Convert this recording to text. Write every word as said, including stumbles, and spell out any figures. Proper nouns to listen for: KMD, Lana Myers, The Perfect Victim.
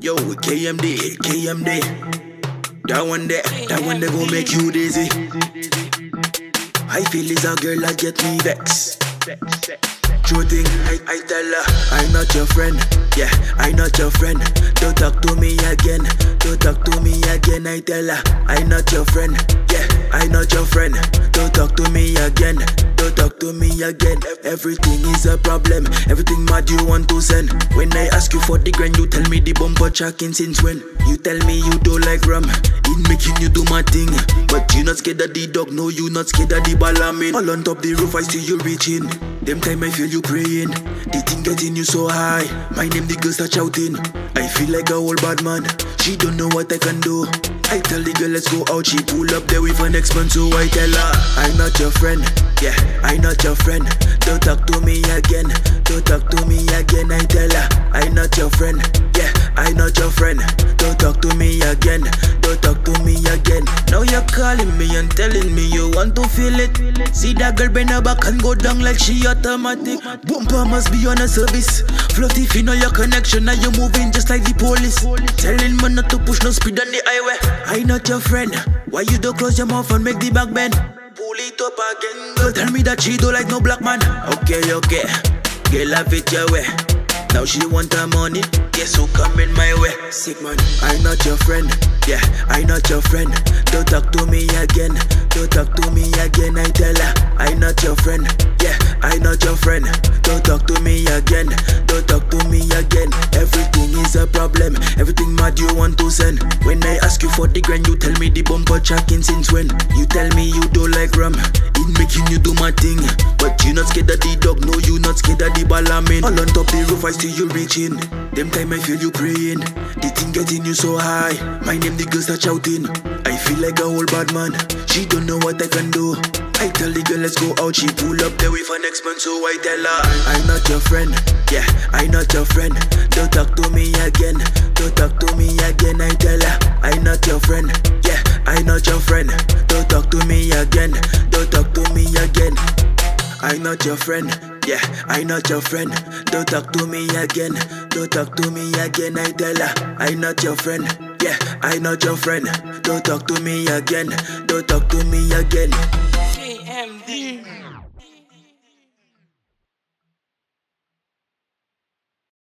Yo, K M D, K M D. That one there, that one there gon' make you dizzy. I feel is a girl that get me vexed. True thing, I, I tell her, I'm not your friend. Yeah, I'm not your friend. Don't talk to me again. Don't talk to me again. I tell her, I'm not your friend. Yeah, I'm not your friend. Don't talk to me again. Don't talk to me again. Everything is a problem. Everything mad you want to send. When I ask you for the grand, you tell me the bumper tracking since when. You tell me you don't like rum. It making you do my thing. But you not scared of the dog. No, you not scared of the balamin. All on top the roof, I see you reaching. Them time I feel you praying. The thing getting you so high. My name the girl start shouting. I feel like a old bad man. She don't know what I can do. I tell the girl let's go out. She pull up there with an ex-man. So I tell her I'm not your friend. Yeah, I'm not your friend. Don't talk to me again. Don't talk to me again. I tell her I'm not your friend. Yeah, I'm not your friend. Don't talk to me again. Don't talk to me again. Now you're calling me and telling me you want to feel it. See that girl bend her back and go down like she automatic. Bumper must be on a service. Floaty if you know your connection. Now you're moving just like the police. Telling me not to push no speed on the highway. I'm not your friend. Why you don't close your mouth and make the back bend? Pull it up again. Girl, tell me that she don't like no black man. Okay, okay, girl, have it your way. Now she want her money, guess who coming my way? Sick man, I'm not your friend. Yeah, I'm not your friend. Don't talk to me again. Don't talk to me again. I tell her I'm not your friend. Yeah, I'm not your friend. Don't talk to me again. Don't talk to me again. Everything is a problem. Everything mad you want to send. When I ask you for the grand, you tell me the bumper tracking since when. You tell me you don't like rum. It making you do my thing. But you not scared of the dog. No, you not scared of the balamin. All on top the roof, I see you reaching. Them time I feel you praying. The thing getting you so high. My name the girl start shouting. I feel like a old bad man. She don't know what I can do. I tell the girl let's go out. She pull up there with an ex-man. So I tell her I'm not your friend. Yeah, I'm not your friend. Don't talk to me again. Don't talk to me again. I tell her I'm not your friend. Yeah, I'm not your friend. Don't talk to me again. Don't talk to me again. I'm not your friend. Yeah, I'm not your friend. Don't talk to me again. Don't talk to me again. I tell her I'm not your friend. Yeah, I'm not your friend. Don't talk to me again. Don't talk to me again.